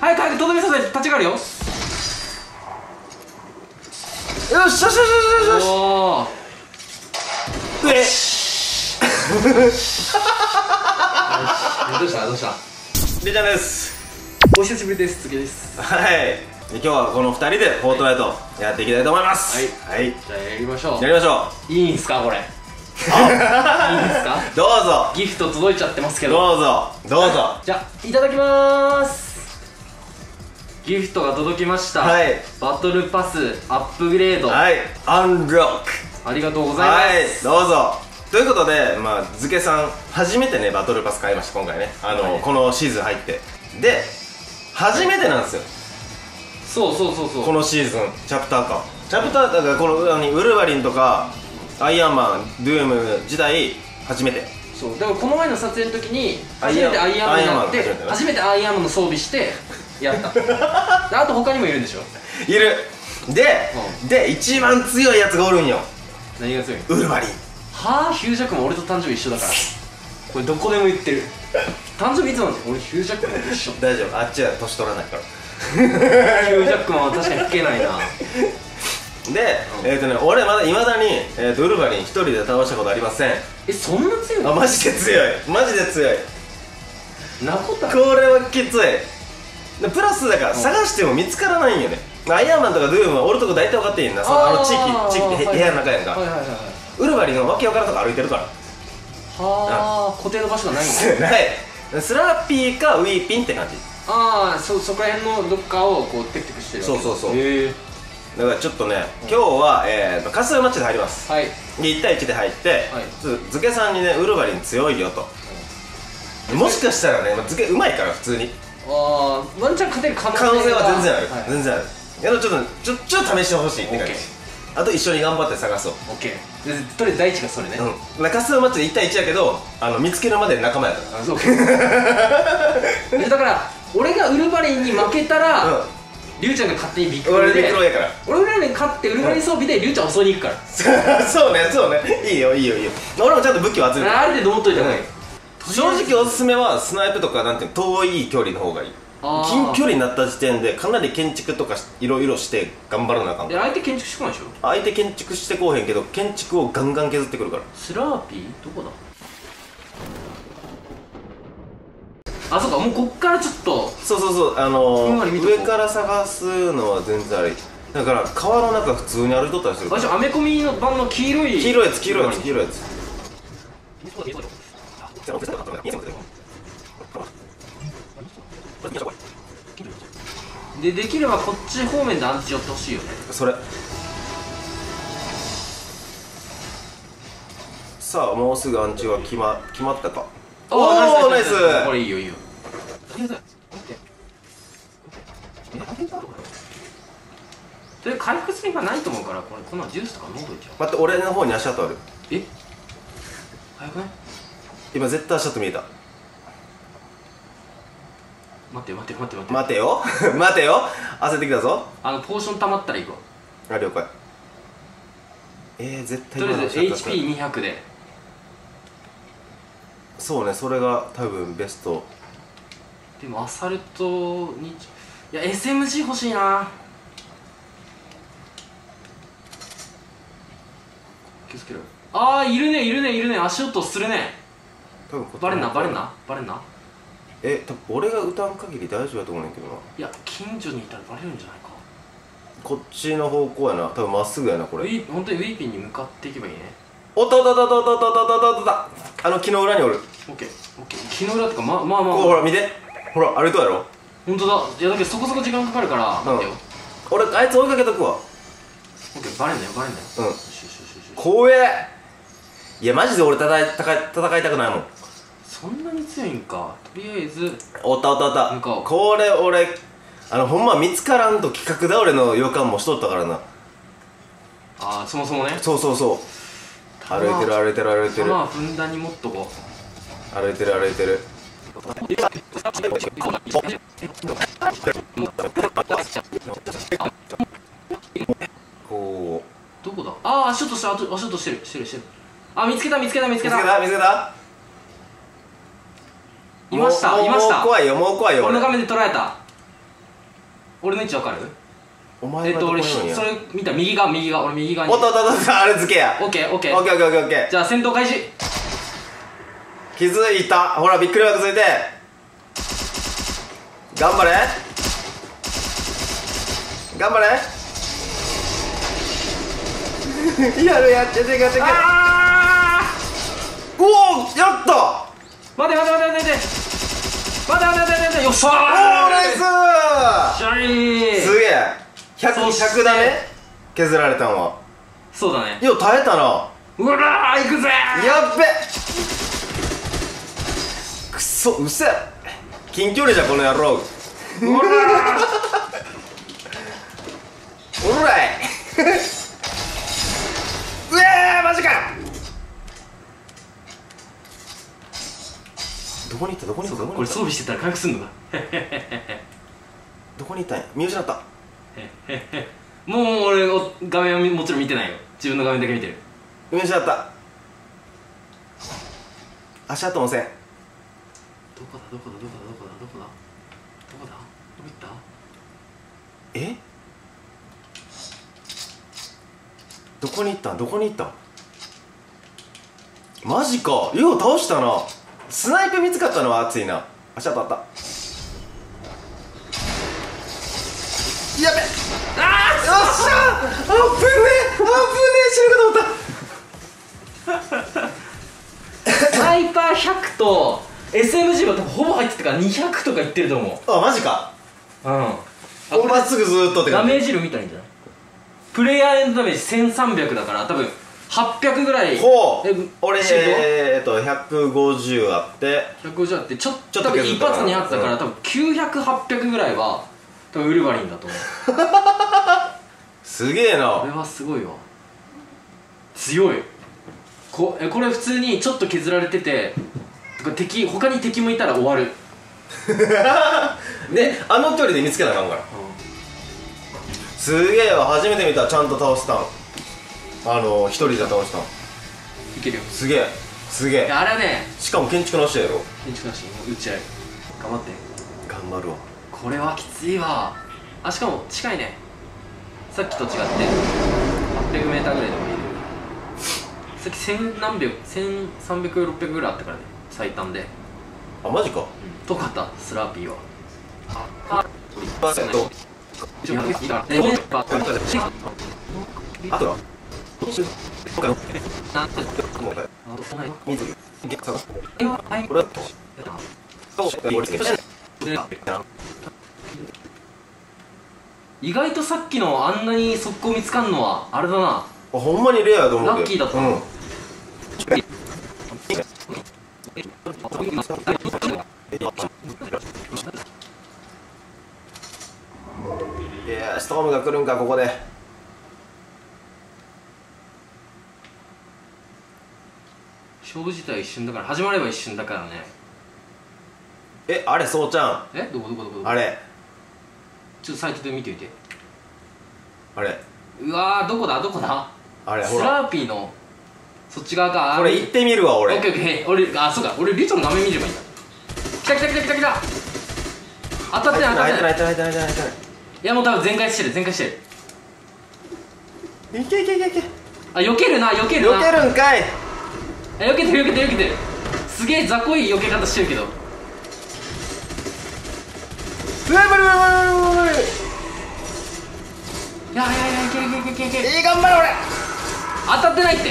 早く早く、とどめさせて、立ち上がるよ。よしよしよしよしよし。おー。よし。どうしたどうした。りーちゃんです。お久しぶりです。次です。はい。今日はこの2人でフォートナイトやっていきたいと思います。はい、はい、じゃあやりましょう、やりましょう。いいんすかこれ。あ、いいんすか。どうぞ。ギフト届いちゃってますけど、どうぞどうぞ。じゃあいただきまーす。ギフトが届きました。はい、バトルパスアップグレード、はい、アンロック、ありがとうございます。はい、どうぞ。ということで、まあ、ズケさん初めてねバトルパス買いました今回ね、はい、このシーズン入ってで初めてなんですよ、はい。そうそうそうそう、このシーズンチャプターか、チャプターだから、このウルヴァリンとかアイアンマン、ドゥーム時代初めて。そうだからこの前の撮影の時に初めてアイアンマンになって、初めてアイアンマンの装備してやった。あと他にもいるんでしょ。いるで、うん、で一番強いやつがおるんよ。何が強い？ウルヴァリン。はあ、ヒュージャックも俺と誕生日一緒だから。これどこでも言ってる。誕生日いつなんですよ。俺ヒュージャックも一緒。大丈夫、あっちは年取らないから。ヒュージャックマンは確かに吹けないな。で、俺まだいまだにウルヴァリン一人で倒したことありません。え、そんな強いの？あ、マジで強い、マジで強いな。ことある？これはきつい。プラスだから探しても見つからないんよね。アイアンマンとかドゥームは俺とこ大体分かっていいんだ。その地域部屋の中やんか。ウルヴァリンのわけわからんとこ歩いてるから。はあ、固定の場所がないんだ。ない。スラッピーかウィーピンって感じ。ああ、そこら辺のどっかをこうテクテクしてる。そうそうそう。だからちょっとね、今日はカスマッチで入ります。はい。1対1で入って、ズケさんにねウルヴァリン強いよと。もしかしたらね、ズケうまいから普通にああワンチャン勝てる可能性は全然ある、全然ある。やっぱちょっと試してほしいって感じ。あと一緒に頑張って探そう。オッケー。とりあえず第一がそれね。カスマッチで1対1やけど、見つけるまで仲間やから。そうだから、俺がウルヴァリンに負けたら、リュウちゃんが勝手にビックロイで、俺ウルヴァリンに勝ってウルヴァリン装備でリュウちゃん襲いに行くから。そうねそうね、いいよいいよいいよ。俺もちゃんと武器を集める。ある程度持っといた方がいい。正直おすすめはスナイプとかなんて遠い距離の方がいい。近距離になった時点でかなり建築とかいろいろして頑張らなあかん。で、相手建築してこないでしょ。相手建築してこうへんけど、建築をガンガン削ってくるから。スラーピーどこだ？あ、そうか、もうこっからちょっと、そうそうそう、上から探すのは全然ありだから、川の中普通に歩いとったりする。あ、じゃあアメコミの版の黄色い、黄色いやつ、黄色いやつ、黄色いやつ。で、できればこっち方面でアンチ寄ってほしいよね。それさあ、もうすぐアンチは決まったか。おー、ナイス。これいいよいいよ。という回復スピンがないと思うから、これこのジュースとか飲んどいちゃう。待って、俺の方に足跡ある。え、早くない？今絶対足跡見えた。待て待て待て待て待てよ待てよ、焦ってきたぞ。ポーション溜まったら行こう。あ、了解。絶対とりあえず HP200 で。そうね、それが多分ベスト。でもアサルトに、いや SMG 欲しいな。気をつけろ。ああ、いるねいるねいるね。足音するね。多分バレんなバレんなバレんな。多分俺が歌う限り大丈夫だと思うんだけどな。いや、近所にいたらバレるんじゃないか。こっちの方向やな、多分まっすぐやな。これ本当にウィーピンに向かっていけばいいね。おったおったおったおったおったおったおった。木の裏におる。オッケーオッケー。木の裏とか、まあほら見て、ほら歩いとやろ。ほんとだ。いやだけどそこそこ時間かかるから、待ってよ。俺あいつ追いかけとくわ。オッケー、バレんなよバレんなよ。うん、怖え。いやマジで俺戦いたくないもん。そんなに強いんか。とりあえずおったおったおった。これ俺ほんま見つからんと企画倒れの予感もしとったからな。ああ、そもそもね。そうそうそう。歩いてる歩いてる歩いてる。まあふんだんに持っとこう。歩いてる歩いてる。こうどこだ？ああ、足音してる足音してるしてる。あ、見つけた見つけた見つけた見つけた見つけた。いましたいました。もう怖いよもう怖いよ。この画面で捉えた。俺の位置わかる？お前のところにや。それ見た右側、俺右側に。おっとおっとおっと、あれ付けや。オッケーオッケーオッケーオッケーオッケー。じゃあ戦闘開始。気づいた。ほらびっくりマークついて。頑張れ。頑張れ。やるやっててやってて。ああ。おお、やった。待て待て待て待て待て。待てよっしゃー、おーナイスー、すげえ。100だね、削られたんは。そうだね、よう耐えたな。うらー、いくぜー。やっべ、くそ、うせ近距離じゃこの野郎。うらーおらいうえー、マジか。どこに行った、どこに行った。これ装備してたら回復すんのか。どこに行ったんや、見失った。もう俺画面はもちろん見てないよ。自分の画面だけ見てる。見失った。足跡もせん。どこだどこ行った。え、どこに行った。マジか、よう倒したな。スナイプ見つかったのは熱いな。足当たった。やべっ、あー、よっしゃー、あぶねー死ぬかと思った。スナイパー100と SMG は多分ほぼ入ってたから200とかいってると思う。あ、マジか。うん、まっすぐずーっとって感じ。ダメージ量見たらいいんじゃない。プレイヤーのダメージ1300だから多分800ぐらい。ほう、俺150あって、150あってちょっと多分一発にあったから、多分900800ぐらいは多分ウルヴァリンだと思う。すげえな、これはすごいわ。強い。これ普通にちょっと削られてて、他に敵もいたら終わる。ね、あの距離で見つけなあかんから、うん、すげえわ。初めて見た、ちゃんと倒したん。一人で倒したん。いけるよ。すげえすげえ。あれね、しかも建築なしやろ。建築なし、打ち合い頑張って。頑張るわ。これはきついわ。あ、しかも近いね、さっきと違って 800m ぐらいでもいる。さっき1000何秒、1300600ぐらいあったからね、最短で。あ、マジか。遠かった、スラーピーは。あとはあとは、意外とさっきのあんなに速攻見つかんのはあれだな。あ、ほんまにレアだと思う。ラッキーだった。うん、いや、ストームが来るんか、ここで。勝負自体一瞬だから、始まれば一瞬だからね。え、あれ、そうちゃん。え、どこあれ、ちょっとサイトで見てみて。あれ、うわー、どこだあれ、ほらスラーピーのそっち側か。これ行ってみるわ、俺。オッケーオッケー。俺、あ、そうか、俺リトの画面見ればいいんだ。来た。当たってない、当たってない。いや、もう多分全開してる。いけ。あ、避けるな。避けるんかい。避けてる。すげえ雑魚い避け方してるけど。うわ、無理。いけ。頑張れ、俺当たってないって。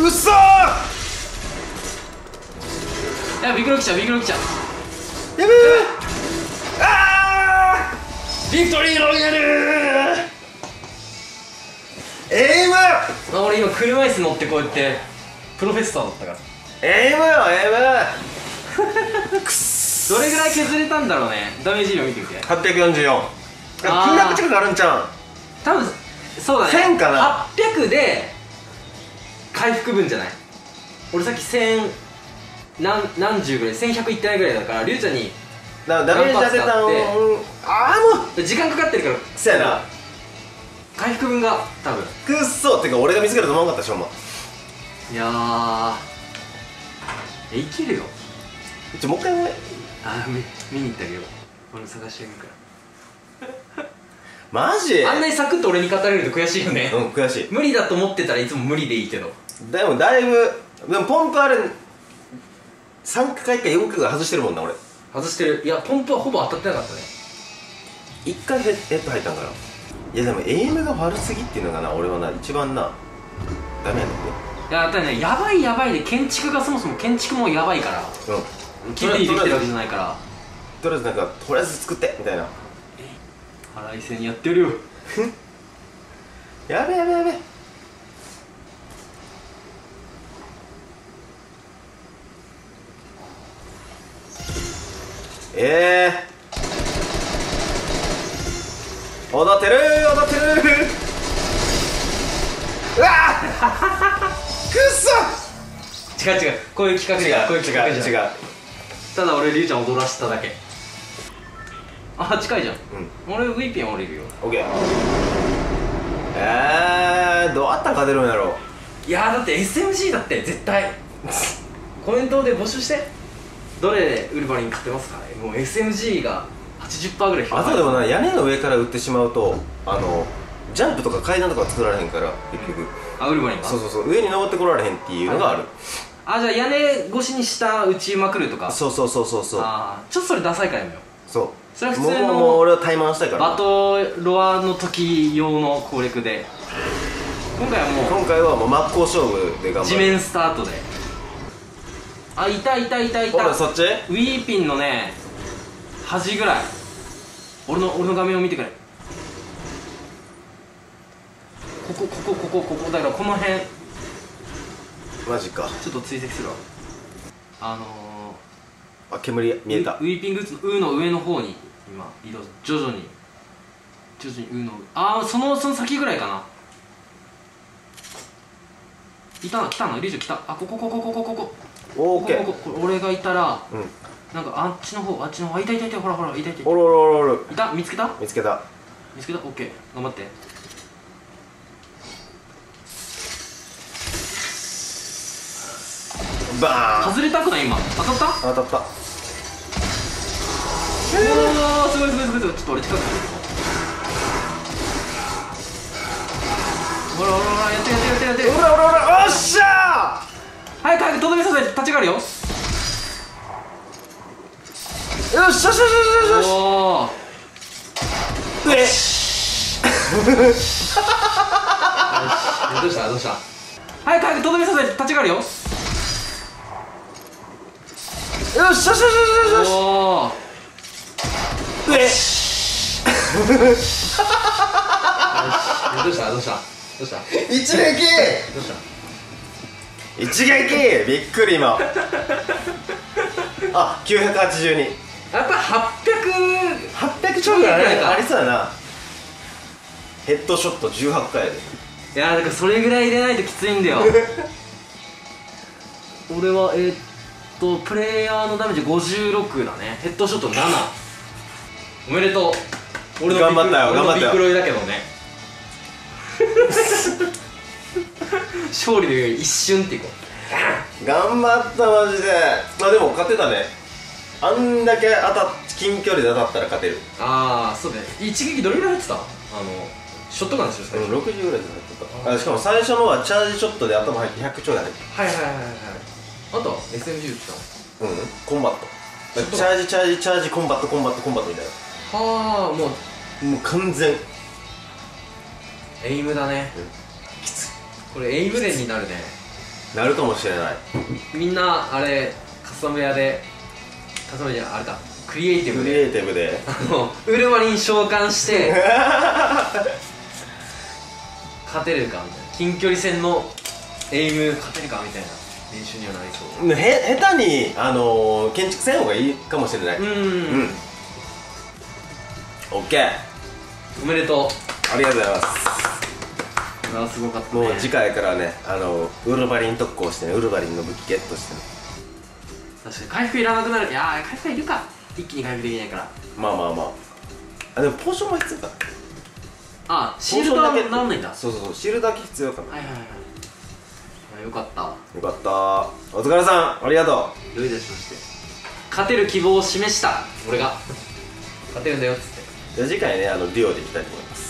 うっそー。いや、ビクロ来ちゃう。やべえ。ああ、ビクトリーロイヤル。エイム。俺今車椅子乗ってこうやってプロフェッサーだったから。エイム。くっそ。どれぐらい削れたんだろうね。ダメージ量見てみて。844。金額近くあるんちゃうん。多分そうだね、1000かな。800で回復分じゃない。俺さっき1000何十ぐらい、1100いってないぐらいだから、リュウちゃんにダメージ出せたの。ああ、もう時間かかってるから。そうやな、回復分が多分。くっそ。ってか俺が見つけると思わなかったでしょ、お前。いやー、いけるよ。もう一回見に行ってあげよう。俺の探してあげるからマジあんなにサクッと俺に語れると悔しいよね。うん、悔しい。無理だと思ってたらいつも無理でいいけど、でもだいぶ、でもポンプある3回か4回が外してるもんな。俺外してる。いや、ポンプはほぼ当たってなかったね。1回ヘッド入ったんかな。いやでもエイムが悪すぎっていうのがな、俺はな、一番なダメなんだって。いや、だからね、やばいやばいで、建築がそもそも建築もやばいから、うん、きれいにできてるわけじゃないから、とりあえずなんか、とりあえず作ってみたいな。腹いせにやってるよやべやべやべ。踊ってる踊ってるうわくっそ。違う違う、こういう企画じゃん、こういう企画じゃん。ただ俺りゅうちゃん踊らせただけ。あ、近いじゃん、うん、俺 VPN 降りるよ。 OK。 どうあったんか出るんやろ。いやだって SMG だって絶対コメントで募集して、どれでウルバリン買ってますかね。もう SMG が 80% ぐらい。あとでもな、屋根の上から売ってしまうと、あのジャンプとか階段とか作られへんから結局、うん、あ、ウルバリンがそうそうそう、上に登ってこられへんっていうのがある。あ、じゃあ屋根越しに下打ちまくるとか。そうそうそうそうそう。ああ、ちょっとそれダサいからやめよう。そう、それは普通の俺は怠慢したいから、バトロアの時用の攻略で。今回はもう、今回はもう真っ向勝負で頑張る。地面スタートで。あ、いたいたいたいた。俺そっち？ウィーピンのね、端ぐらい。俺の画面を見てくれ。ここだから、この辺。マジか。ちょっと追跡するわ。煙見えた。ウィーピングッズの「う」の上の方に今移動、徐々に「う」の上。ああ、その先ぐらいかな。いたの、来たの、リュウジュ来た。あ、ここ、オーケー。ここ俺がいたら、なんかあっちの方、いた、ほら、おろろろろ。いた、見つけた。オーケー、頑張って。バーン。外れたくない今。当たった。おお、すごい。ちょっと俺近く。ほら、やって。ほら、おっしゃー。早くとどめさせて、立ち上がるよ。よし。おお。え。どうした。早くとどめさせて、立ち上がるよ。よし。おー。うえ。どうした。一撃。びっくり今。あ、982。やっぱ800ちょいぐらいありそうだな。ヘッドショット18回で。いやー、だからそれぐらい入れないときついんだよ。俺はプレイヤーのダメージ56だね。ヘッドショット7。おめでとう。俺の頑張ったよ、頑張ったよ。ビックロイだけどね勝利のように一瞬っていこう。頑張った、マジで。まあでも勝てたね。あんだけ近距離で当たったら勝てる。ああ、そうだね。一撃どれぐらい入ってた？ショットガンでしょ最初。60ぐらいで入ってた。しかも最初のはチャージショットで頭入って100ちょいだね。はい。あとは SMG 打ってたの。コンバット、チャージ、コンバットみたいな。はあ、もう完全エイムだね。きつい。これエイム連になるね。なるかもしれない。みんなあれ、カスタム屋であれだ、クリエイティブでウルマリン召喚して勝てるかみたいな、近距離戦のエイム勝てるかみたいな練習にはなりそう。下手に建築せん方がいいかもしれない。うん。オッケー。おめでとう。ありがとうございます。すごかったね。もう次回からね、ウルバリン特攻してね、ウルバリンの武器ゲットしてね。確かに回復いらなくなる。いや、回復いるか。一気に回復できないから。まあ。あ、でもポーションも必要か。あ、シールドだけならないんだ。そう、シールドだけ必要かも。はい。よかった。お疲れさん、ありがとう。どういたしまして。勝てる希望を示した俺が勝てるんだよっつって。次回ね、デュオでいきたいと思います。